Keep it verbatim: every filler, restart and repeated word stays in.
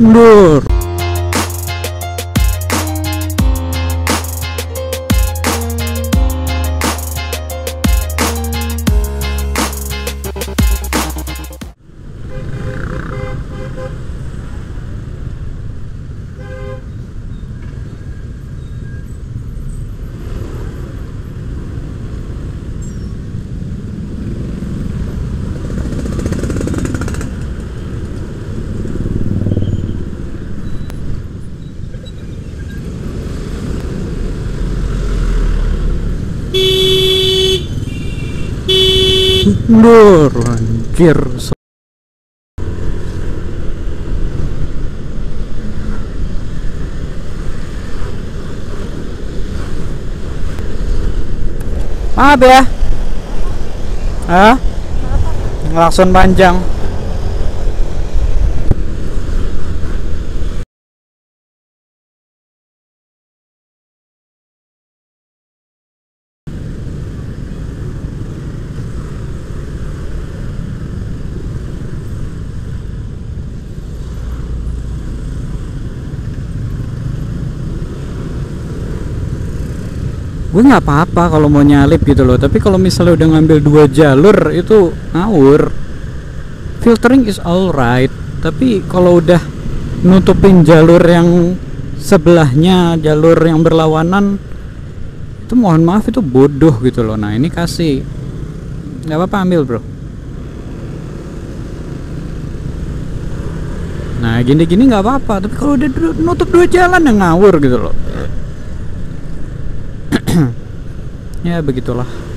mundur. Mundur, anjir. Maaf ya. Hah? Ngelakson panjang. Gue nggak apa-apa kalau mau nyalip gitu loh, tapi kalau misalnya udah ngambil dua jalur itu ngawur. Filtering is alright, tapi kalau udah nutupin jalur yang sebelahnya, jalur yang berlawanan, itu mohon maaf itu bodoh gitu loh. Nah ini kasih, nggak apa-apa, ambil bro. Nah gini-gini nggak apa-apa, tapi kalau udah nutup dua jalan yang ngawur gitu loh. Ya begitulah.